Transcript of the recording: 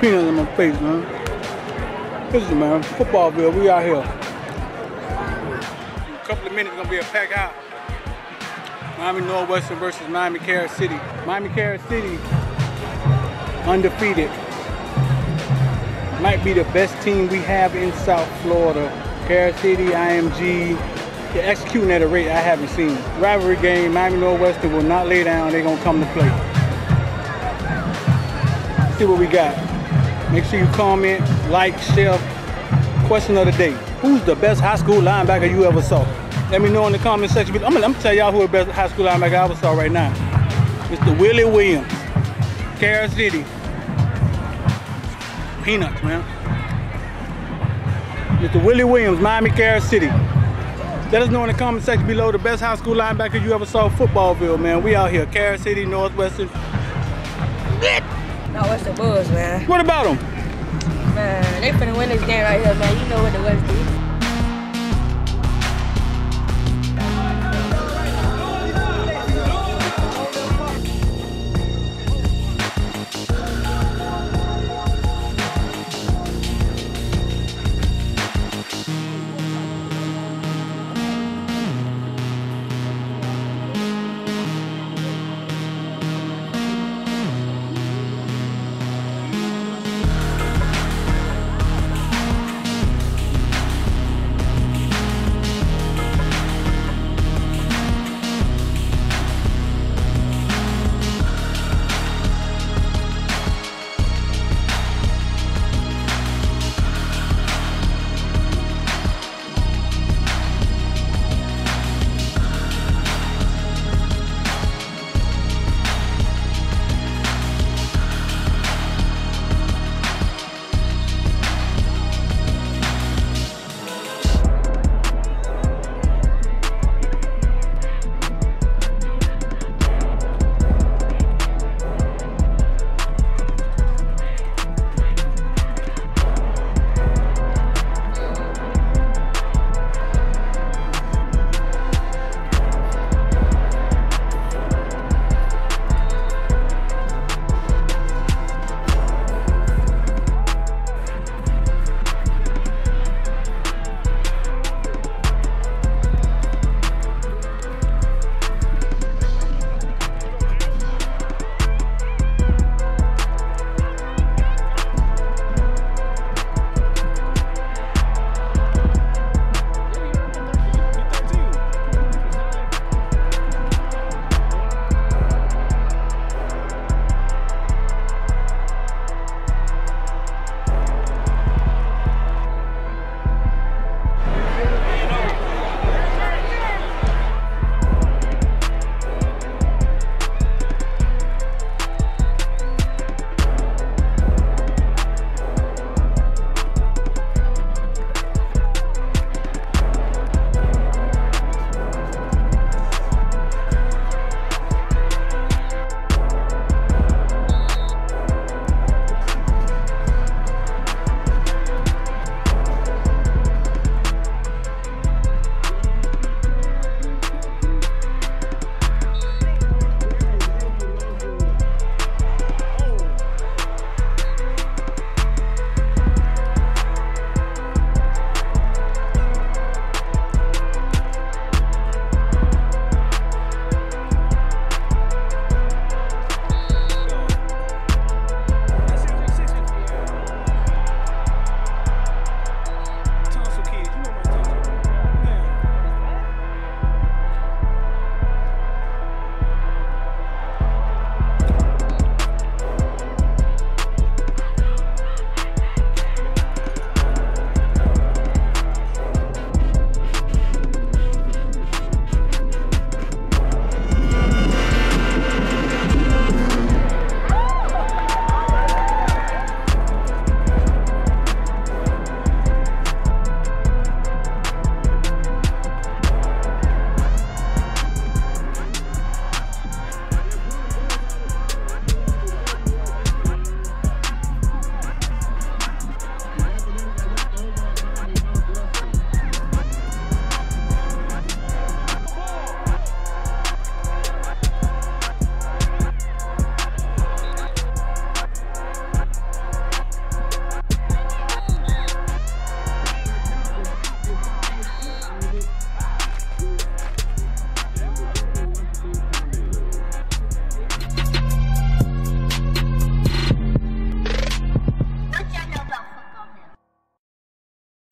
peanuts in my face, man. Listen, man, Footballville, we out here. In a couple of minutes, gonna be a packed house. Miami Northwestern versus Miami Carrier City. Miami Carrier City, undefeated. Might be the best team we have in South Florida. Carrier City, IMG, they're executing at a rate I haven't seen. Rivalry game, Miami Northwestern will not lay down. They're gonna come to play. See what we got. Make sure you comment, like, share. Question of the day: who's the best high school linebacker you ever saw? Let me know in the comment section. I'm gonna tell y'all who the best high school linebacker I ever saw right now. Mr. Willie Williams, Carrier City. Peanuts, man. Mr. Willie Williams, Miami Carrier City. Let us know in the comment section below the best high school linebacker you ever saw. Footballville, man. We out here. Carrier City, Northwestern. Northwestern Bulls, man. What about them? Man, they finna win this game right here, man. You know what the West do.